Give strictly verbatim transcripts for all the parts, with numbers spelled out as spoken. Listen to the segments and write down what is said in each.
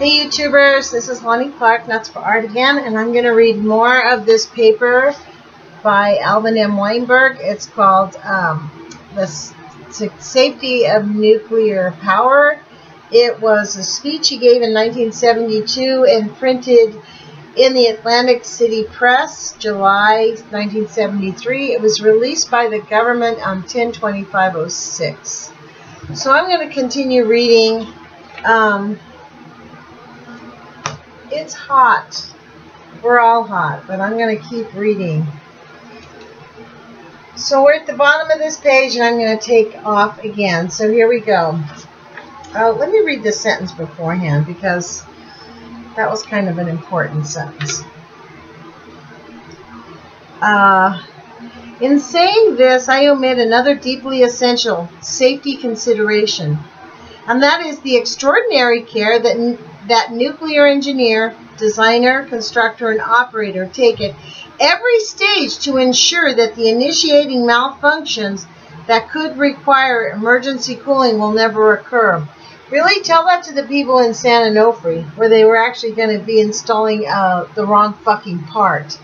Hey YouTubers, this is Lonnie Clark, Nuts for Art again, and I'm going to read more of this paper by Alvin M. Weinberg. It's called um, The Safety of Nuclear Power. It was a speech he gave in nineteen seventy-two and printed in the Atlantic City Press, July nineteen seventy-three. It was released by the government on ten twenty-five oh six. So I'm going to continue reading. Um, It's hot. We're all hot, but I'm going to keep reading. So we're at the bottom of this page, and I'm going to take off again. So here we go. Uh, let me read this sentence beforehand, because that was kind of an important sentence. Uh, in saying this, I omit another deeply essential safety consideration, and that is the extraordinary care that that nuclear engineer, designer, constructor, and operator take at every stage to ensure that the initiating malfunctions that could require emergency cooling will never occur. Really, tell that to the people in San Onofre, where they were actually going to be installing uh, the wrong fucking part.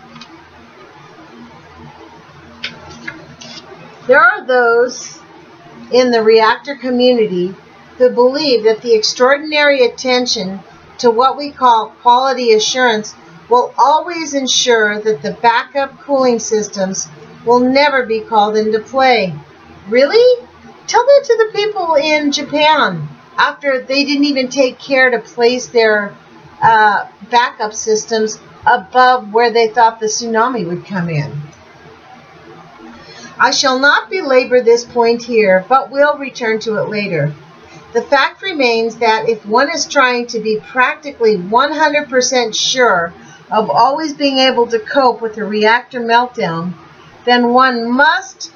There are those in the reactor community who believe that the extraordinary attention to what we call quality assurance will always ensure that the backup cooling systems will never be called into play. Really? Tell that to the people in Japan after they didn't even take care to place their uh, backup systems above where they thought the tsunami would come in. I shall not belabor this point here, but will return to it later. The fact remains that if one is trying to be practically one hundred percent sure of always being able to cope with a reactor meltdown, then one must,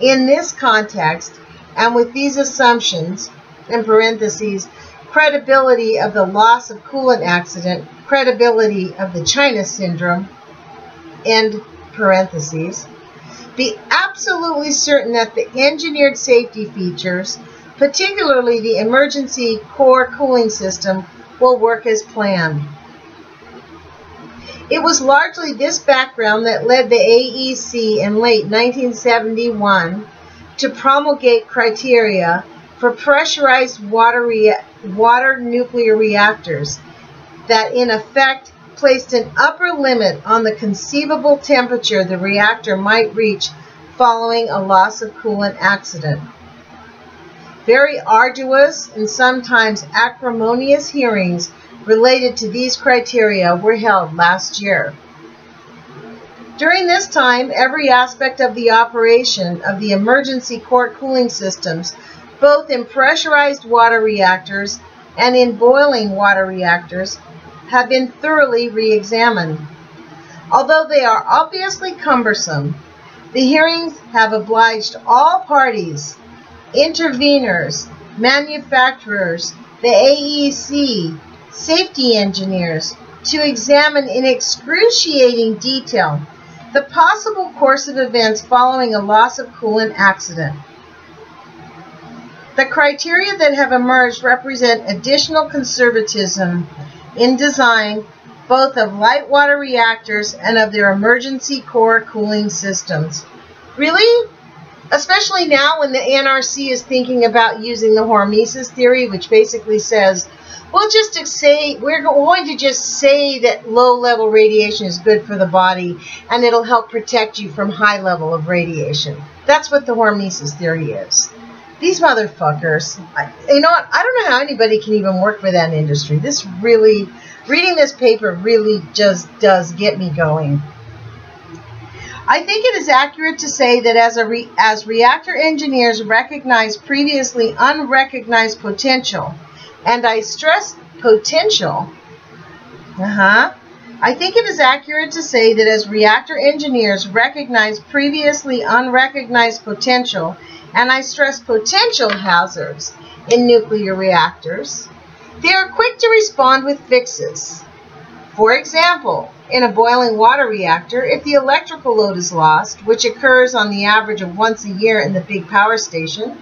in this context, and with these assumptions, in parentheses, credibility of the loss of coolant accident, credibility of the China Syndrome, end parentheses, be absolutely certain that the engineered safety features, particularly the emergency core cooling system, will work as planned. It was largely this background that led the A E C in late nineteen seventy-one to promulgate criteria for pressurized water, water nuclear reactors that in effect placed an upper limit on the conceivable temperature the reactor might reach following a loss of coolant accident. Very arduous and sometimes acrimonious hearings related to these criteria were held last year. During this time, every aspect of the operation of the emergency core cooling systems, both in pressurized water reactors and in boiling water reactors, have been thoroughly re-examined. Although they are obviously cumbersome, the hearings have obliged all parties, interveners, manufacturers, the A E C, safety engineers, to examine in excruciating detail the possible course of events following a loss of coolant accident. The criteria that have emerged represent additional conservatism in design, both of light water reactors and of their emergency core cooling systems. Really? Especially now when the N R C is thinking about using the hormesis theory, which basically says, we'll just say, we're going to just say that low-level radiation is good for the body, and it'll help protect you from high level of radiation. That's what the hormesis theory is. These motherfuckers, I, you know what, I don't know how anybody can even work for that industry. This really, reading this paper really just does get me going. I think it is accurate to say that as, a re as reactor engineers recognize previously unrecognized potential, and I stress potential, uh-huh. I think it is accurate to say that as reactor engineers recognize previously unrecognized potential, and I stress potential hazards in nuclear reactors, they are quick to respond with fixes. For example, in a boiling water reactor, if the electrical load is lost, which occurs on the average of once a year in the big power station,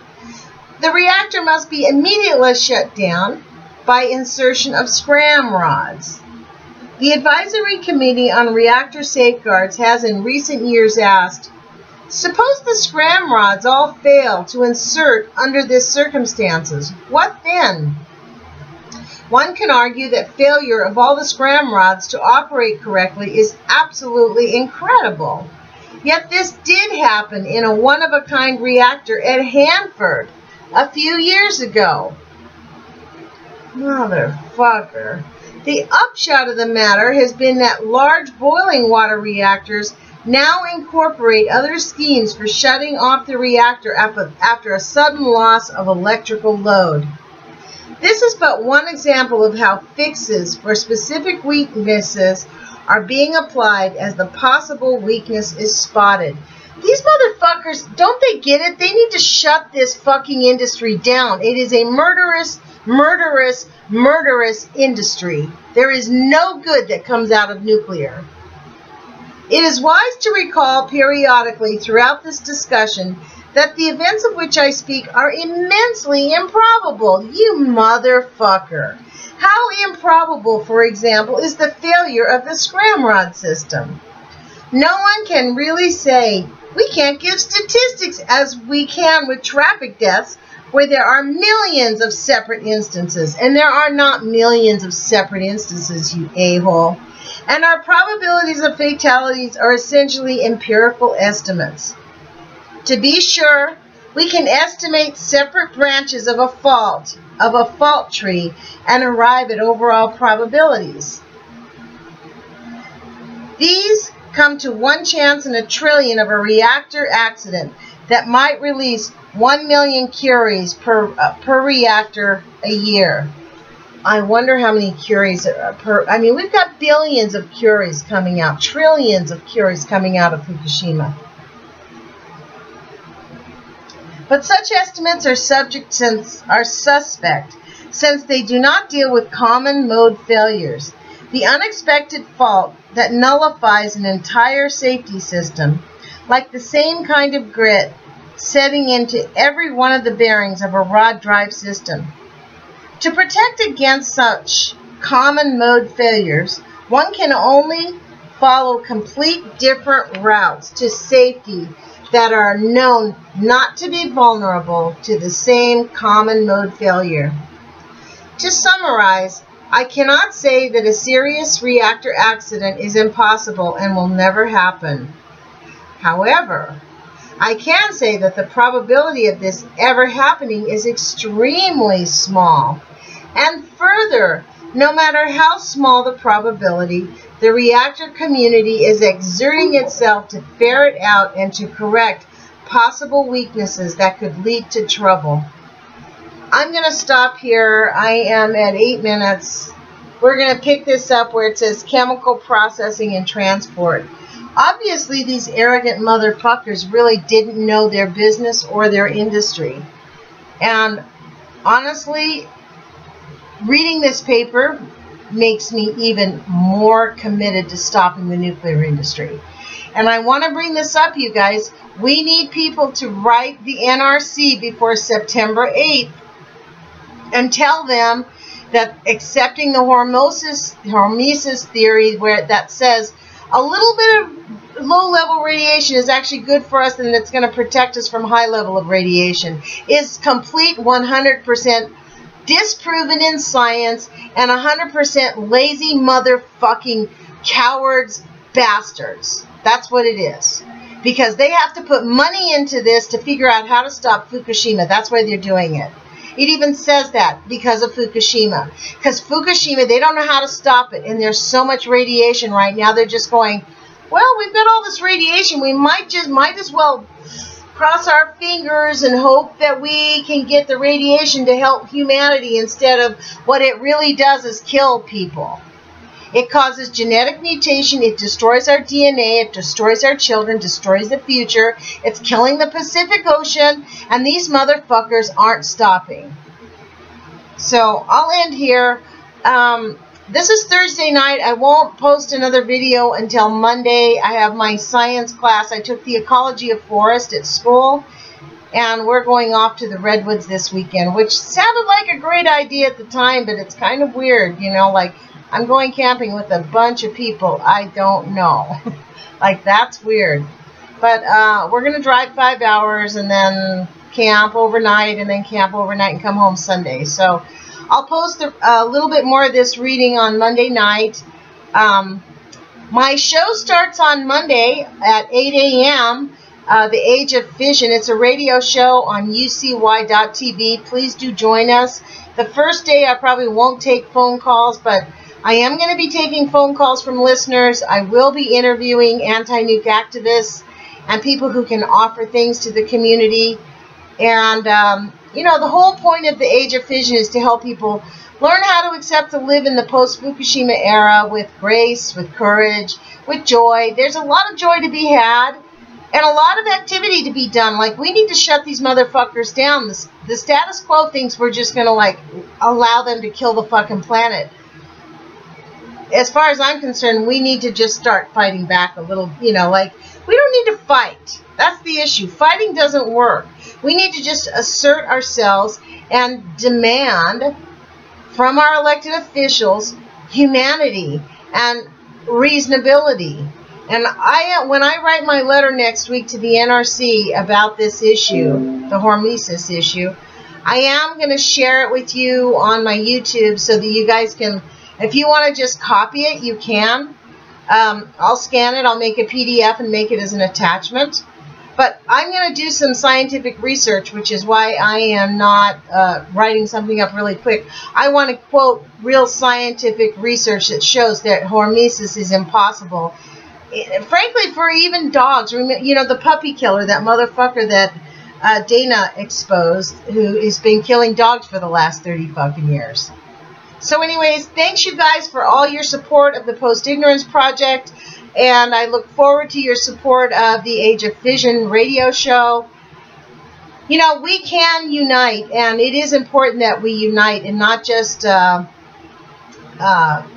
the reactor must be immediately shut down by insertion of scram rods. The Advisory Committee on Reactor Safeguards has in recent years asked, suppose the scram rods all fail to insert under these circumstances, what then? One can argue that failure of all the scram rods to operate correctly is absolutely incredible. Yet this did happen in a one-of-a-kind reactor at Hanford a few years ago. Motherfucker. The upshot of the matter has been that large boiling water reactors now incorporate other schemes for shutting off the reactor after a sudden loss of electrical load. This is but one example of how fixes for specific weaknesses are being applied as the possible weakness is spotted. These motherfuckers, don't they get it? They need to shut this fucking industry down. It is a murderous, murderous, murderous industry. There is no good that comes out of nuclear. It is wise to recall periodically throughout this discussion that the events of which I speak are immensely improbable. You motherfucker. How improbable, for example, is the failure of the scramrod system? No one can really say, we can't give statistics as we can with traffic deaths, where there are millions of separate instances. And there are not millions of separate instances, you a-hole. And our probabilities of fatalities are essentially empirical estimates. To be sure, we can estimate separate branches of a fault, of a fault tree, and arrive at overall probabilities. These come to one chance in a trillion of a reactor accident that might release one million curies per, uh, per reactor a year. I wonder how many curies are per, I mean, we've got billions of curies coming out, trillions of curies coming out of Fukushima. But such estimates are subject since are suspect, since they do not deal with common mode failures. The unexpected fault that nullifies an entire safety system, like the same kind of grit setting into every one of the bearings of a rod drive system. To protect against such common mode failures, one can only follow complete different routes to safety that are known not to be vulnerable to the same common mode failure. To summarize, I cannot say that a serious reactor accident is impossible and will never happen. However, I can say that the probability of this ever happening is extremely small. And further, no matter how small the probability, the reactor community is exerting itself to ferret out and to correct possible weaknesses that could lead to trouble. I'm going to stop here. I am at eight minutes. We're going to pick this up where it says chemical processing and transport. Obviously, these arrogant motherfuckers really didn't know their business or their industry. And honestly, reading this paper makes me even more committed to stopping the nuclear industry. And I want to bring this up, you guys. We need people to write the N R C before September eighth and tell them that accepting the hormesis, hormesis theory where that says a little bit of low-level radiation is actually good for us and it's going to protect us from high level of radiation is complete one hundred percent disproven in science, and one hundred percent lazy motherfucking cowards, bastards. That's what it is. Because they have to put money into this to figure out how to stop Fukushima. That's why they're doing it. It even says that because of Fukushima. Because Fukushima, they don't know how to stop it, and there's so much radiation right now, they're just going, well, we've got all this radiation, we might just might as well cross our fingers and hope that we can get the radiation to help humanity instead of what it really does is kill people. It causes genetic mutation, it destroys our D N A, it destroys our children, destroys the future, it's killing the Pacific Ocean, and these motherfuckers aren't stopping. So I'll end here. Um, this is Thursday night. I won't post another video until Monday. I have my science class. I took the ecology of forest at school, and we're going off to the Redwoods this weekend, which sounded like a great idea at the time, but it's kind of weird, you know, like I'm going camping with a bunch of people I don't know. Like, that's weird. But uh, we're going to drive five hours and then camp overnight and then camp overnight and come home Sunday. So I'll post a, a little bit more of this reading on Monday night. Um, my show starts on Monday at eight A M, uh, The Age of Vision. It's a radio show on U C Y dot T V. Please do join us. The first day I probably won't take phone calls, but I am going to be taking phone calls from listeners. I will be interviewing anti-nuke activists and people who can offer things to the community. And, um, you know, the whole point of the Age of Fission is to help people learn how to accept to live in the post-Fukushima era with grace, with courage, with joy. There's a lot of joy to be had and a lot of activity to be done. Like, we need to shut these motherfuckers down. The, the status quo thinks we're just going to, like, allow them to kill the fucking planet. As far as I'm concerned, we need to just start fighting back a little, you know, like, we don't need to fight. That's the issue. Fighting doesn't work. We need to just assert ourselves and demand from our elected officials humanity and reasonability. And I, when I write my letter next week to the N R C about this issue, the hormesis issue, I am going to share it with you on my YouTube so that you guys can, if you want to just copy it, you can. Um, I'll scan it, I'll make a P D F and make it as an attachment. But I'm going to do some scientific research, which is why I am not uh, writing something up really quick. I want to quote real scientific research that shows that hormesis is impossible. It, frankly, for even dogs, you know, the puppy killer, that motherfucker that uh, Dana exposed, who has been killing dogs for the last thirty fucking years. So anyways, thanks you guys for all your support of the Post Ignorance Project, and I look forward to your support of the Age of Vision radio show. You know, we can unite, and it is important that we unite and not just uh, uh,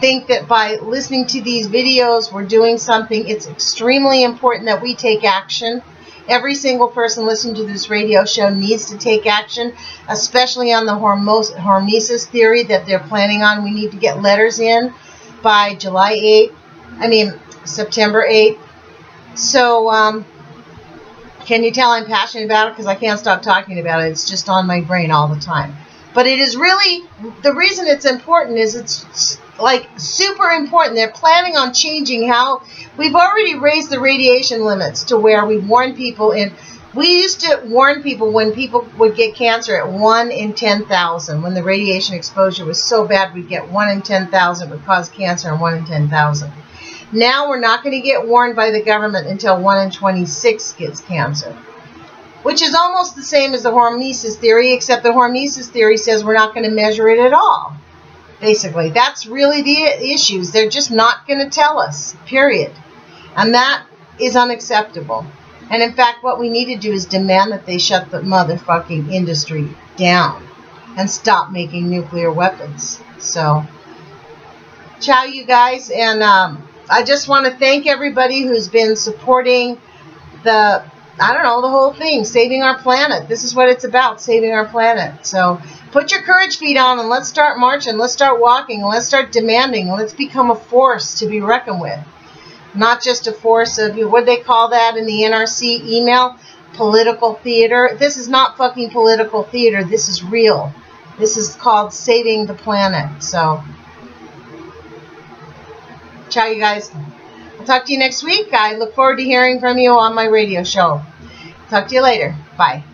think that by listening to these videos we're doing something. It's extremely important that we take action. Every single person listening to this radio show needs to take action, especially on the hormesis theory that they're planning on. We need to get letters in by July eighth. I mean, September eighth. So, um, can you tell I'm passionate about it? Because I can't stop talking about it. It's just on my brain all the time. But it is really, the reason it's important is it's like super important. They're planning on changing how we've already raised the radiation limits to where we warn people in. We used to warn people when people would get cancer at one in ten thousand. When the radiation exposure was so bad, we'd get one in ten thousand would cause cancer and one in ten thousand. Now we're not going to get warned by the government until one in twenty-six gets cancer, which is almost the same as the hormesis theory, except the hormesis theory says we're not going to measure it at all. Basically, that's really the issues. They're just not going to tell us, period. And that is unacceptable. And in fact, what we need to do is demand that they shut the motherfucking industry down and stop making nuclear weapons. So, ciao, you guys. And um, I just want to thank everybody who's been supporting the, I don't know, the whole thing, saving our planet. This is what it's about, saving our planet. So put your courage feet on and let's start marching. Let's start walking. Let's start demanding. Let's become a force to be reckoned with. Not just a force of, what do they call that in the N R C email? Political theater. This is not fucking political theater. This is real. This is called saving the planet. So, ciao, you guys. I'll talk to you next week. I look forward to hearing from you on my radio show. Talk to you later. Bye.